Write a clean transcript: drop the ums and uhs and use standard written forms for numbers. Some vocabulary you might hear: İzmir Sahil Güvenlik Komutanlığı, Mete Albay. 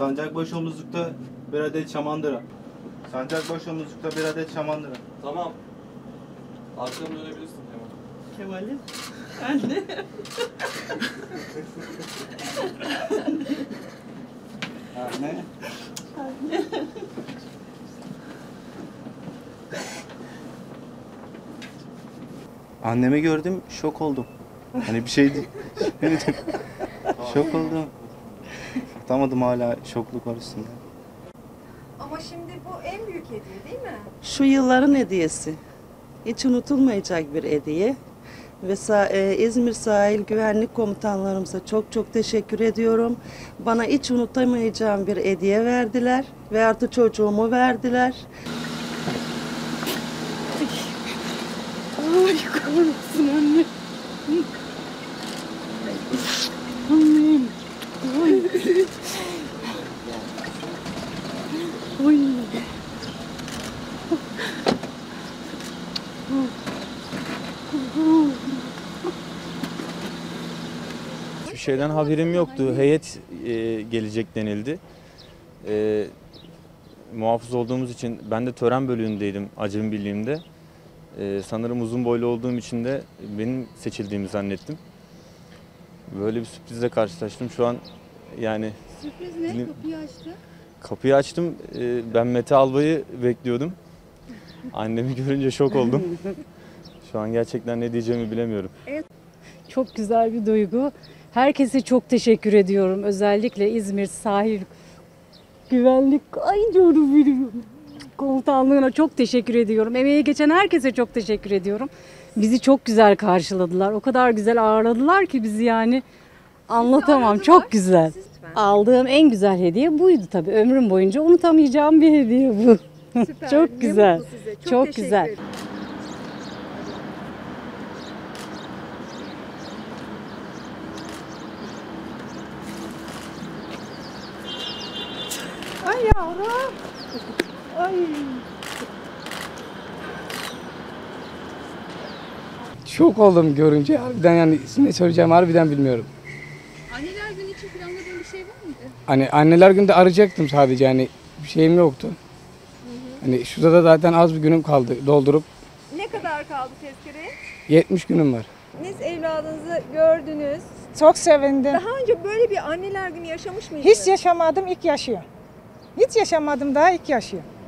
Sancakbaşı omuzlukta bir adet çamandıra. Sancakbaşı omuzlukta bir adet çamandıra. Tamam. Arkamı dönebilirsin Kemal. Kemal'im. Anne. Anne. Anne. Annemi gördüm, şok oldum. Hani bir şey değil. Şok oldum. Atamadım, hala şokluk var üstünde. Ama şimdi bu en büyük hediye değil mi? Şu yılların hediyesi. Hiç unutulmayacak bir hediye. Ve İzmir Sahil Güvenlik Komutanlarımıza çok teşekkür ediyorum. Bana hiç unutamayacağım bir hediye verdiler. Ve artı çocuğumu verdiler. Ay kahretsin anne. Annem. Ay. Ay. Hiçbir şeyden haberim yoktu. Heyet gelecek denildi. Muhafız olduğumuz için ben de tören bölümündeydim Acem Birliği'mde. Sanırım uzun boylu olduğum için de benim seçildiğimi zannettim. Böyle bir sürprizle karşılaştım. Şu an yani... Sürpriz ne? Kapıyı açtı. Kapıyı açtım. Ben Mete Albay'ı bekliyordum. Annemi görünce şok oldum. Şu an gerçekten ne diyeceğimi bilemiyorum. Çok güzel bir duygu. Herkese çok teşekkür ediyorum. Özellikle İzmir Sahil Güvenlik Komutanlığı'na çok teşekkür ediyorum. Emeği geçen herkese çok teşekkür ediyorum. Bizi çok güzel karşıladılar. O kadar güzel ağırladılar ki bizi yani anlatamam. Çok güzel. Aldığım en güzel hediye buydu tabii. Ömrüm boyunca unutamayacağım bir hediye bu. Süper. Çok güzel. Çok güzel. Ay yavrum. Ay. Şok oldum görünce, harbiden yani ne söyleyeceğim harbiden bilmiyorum. Anneler günü için planladığın bir şey var mıydı? Hani anneler günü de arayacaktım sadece, yani bir şeyim yoktu. Hani şurada da zaten az bir günüm kaldı doldurup. Ne kadar kaldı tezkereye? 70 günüm var. Siz evladınızı gördünüz. Çok sevindim. Daha önce böyle bir anneler günü yaşamış mıydınız? Hiç yaşamadım, ilk yaşıyor. Hiç yaşamadım, daha ilk yaşıyor.